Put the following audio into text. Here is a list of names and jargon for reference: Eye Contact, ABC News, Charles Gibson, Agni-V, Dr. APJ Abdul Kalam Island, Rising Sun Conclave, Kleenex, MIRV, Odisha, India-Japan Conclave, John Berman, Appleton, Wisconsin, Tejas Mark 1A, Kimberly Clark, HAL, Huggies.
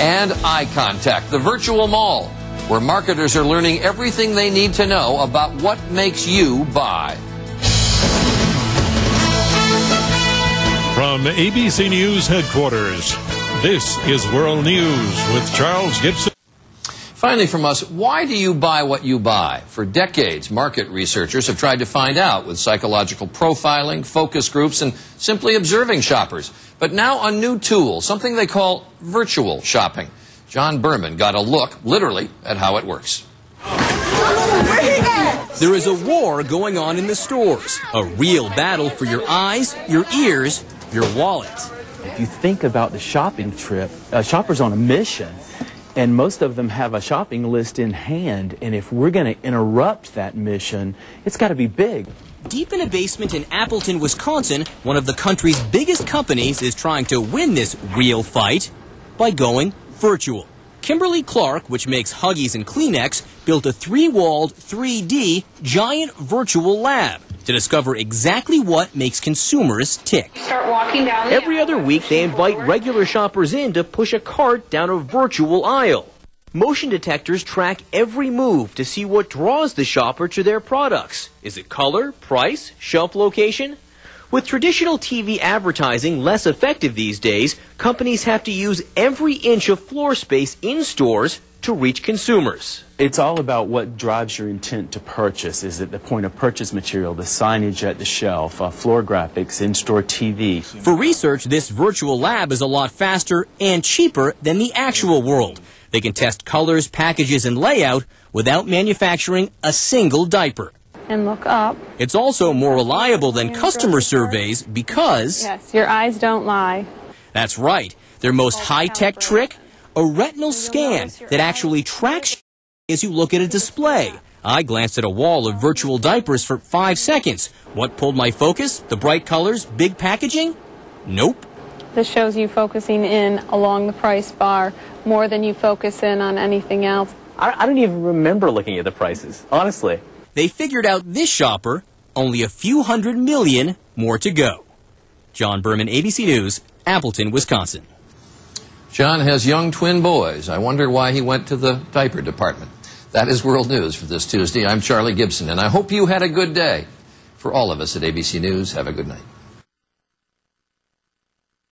and Eye Contact, the virtual mall, where marketers are learning everything they need to know about what makes you buy. From ABC News headquarters, this is World News with Charles Gibson. Finally from us, why do you buy what you buy? For decades, market researchers have tried to find out with psychological profiling, focus groups, and simply observing shoppers. But now a new tool, something they call virtual shopping. John Berman got a look, literally, at how it works. There is a war going on in the stores, a real battle for your eyes, your ears, your wallet. If you think about the shopping trip, a shopper's on a mission, and most of them have a shopping list in hand, and if we're going to interrupt that mission, it's got to be big. Deep in a basement in Appleton, Wisconsin, one of the country's biggest companies is trying to win this real fight by going virtual. Kimberly Clark, which makes Huggies and Kleenex, built a three-walled, 3D, giant virtual lab to discover exactly what makes consumers tick. Start walking down. Every other week, they invite regular shoppers in to push a cart down a virtual aisle. Motion detectors track every move to see what draws the shopper to their products. Is it color, price, shelf location? With traditional TV advertising less effective these days, companies have to use every inch of floor space in stores to reach consumers. It's all about what drives your intent to purchase. Is it the point of purchase material, the signage at the shelf, floor graphics, in-store TV? For research, this virtual lab is a lot faster and cheaper than the actual world. They can test colors, packages, and layout without manufacturing a single diaper. And look up. It's also more reliable than customer surveys because... yes, your eyes don't lie. That's right. Their most high-tech trick, a retinal scan that actually tracks as you look at a display. I glanced at a wall of virtual diapers for 5 seconds. What pulled my focus? The bright colors, big packaging? Nope. This shows you focusing in along the price bar more than you focus in on anything else. I don't even remember looking at the prices, honestly. They figured out this shopper, only a few hundred million more to go. John Berman, ABC News, Appleton, Wisconsin. John has young twin boys. I wonder why he went to the diaper department. That is World News for this Tuesday. I'm Charlie Gibson, and I hope you had a good day. For all of us at ABC News, have a good night.